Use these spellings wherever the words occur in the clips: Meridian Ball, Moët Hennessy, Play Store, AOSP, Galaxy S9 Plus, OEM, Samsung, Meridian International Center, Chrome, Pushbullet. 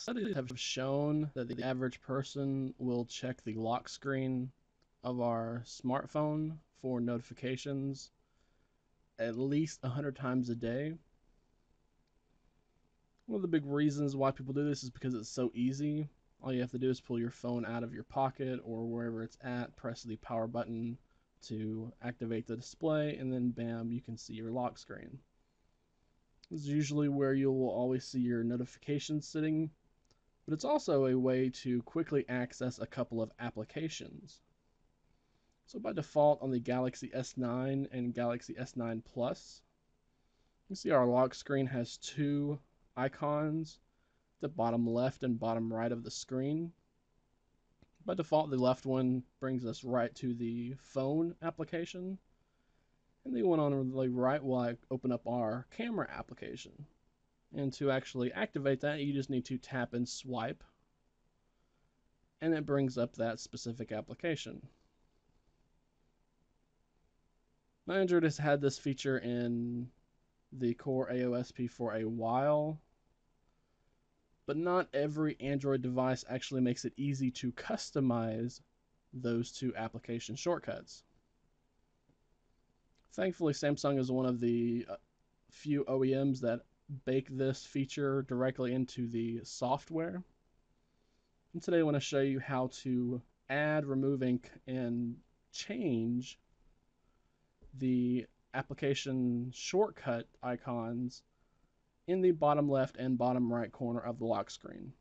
Studies have shown that the average person will check the lock screen of our smartphone for notifications at least 100 times a day. One of the big reasons why people do this is because it's so easy. All you have to do is pull your phone out of your pocket or wherever it's at, press the power button to activate the display, and then bam, you can see your lock screen. This is usually where you will always see your notifications sitting, but it's also a way to quickly access a couple of applications. So by default on the Galaxy S9 and Galaxy S9 Plus, you see our lock screen has two icons, the bottom left and bottom right of the screen. By default, the left one brings us right to the phone application, and the one on the right will open up our camera application. And to actually activate that, you just need to tap and swipe, and it brings up that specific application. My Android has had this feature in the core AOSP for a while, but not every Android device actually makes it easy to customize those two application shortcuts. Thankfully, Samsung is one of the few OEMs that bake this feature directly into the software. And today I want to show you how to add, remove, and change the application shortcut icons in the bottom left and bottom right corner of the lock screen.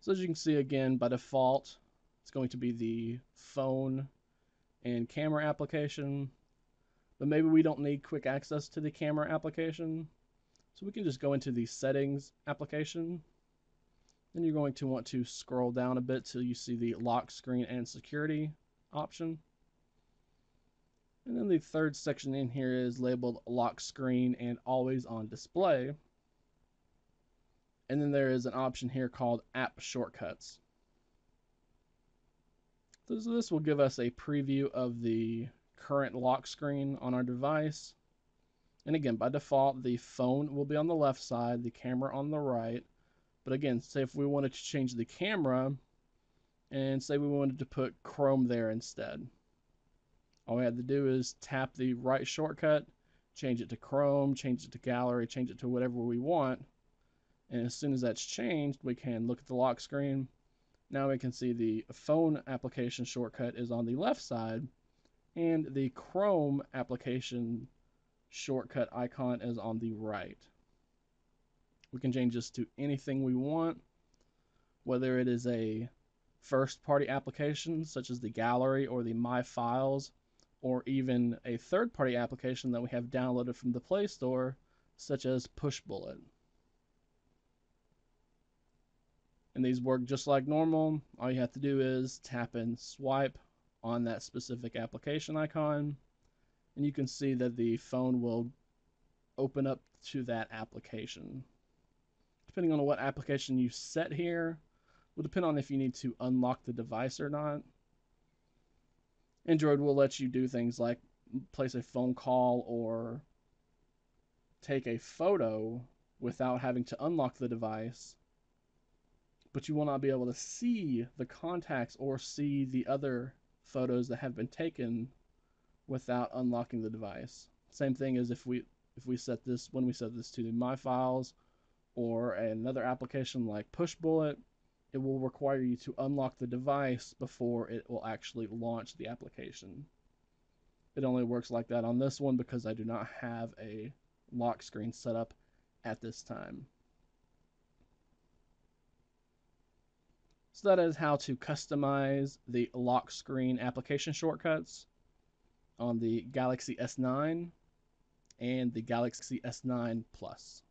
So as you can see, again, by default, it's going to be the phone and camera application, but maybe we don't need quick access to the camera application, so we can just go into the settings application. Then you're going to want to scroll down a bit till you see the lock screen and security option, and then the third section in here is labeled lock screen and always on display, and then there is an option here called app shortcuts. So this will give us a preview of the current lock screen on our device. And again, by default, the phone will be on the left side, the camera on the right. But again, say if we wanted to change the camera and say we wanted to put Chrome there instead, all we had to do is tap the right shortcut, change it to Chrome, change it to gallery, change it to whatever we want. And as soon as that's changed, we can look at the lock screen. Now we can see the phone application shortcut is on the left side and the Chrome application shortcut icon is on the right. We can change this to anything we want, whether it is a first-party application such as the gallery or the My Files, or even a third-party application that we have downloaded from the Play Store such as Pushbullet. And these work just like normal. All you have to do is tap and swipe on that specific application icon, and you can see that the phone will open up to that application. Depending on what application you set here will depend on if you need to unlock the device or not. Android will let you do things like place a phone call or take a photo without having to unlock the device, but you will not be able to see the contacts or see the other photos that have been taken without unlocking the device. Same thing as when we set this to the My Files or another application like Pushbullet, it will require you to unlock the device before it will actually launch the application. It only works like that on this one because I do not have a lock screen set up at this time. So that is how to customize the lock screen application shortcuts on the Galaxy S9 and the Galaxy S9 Plus.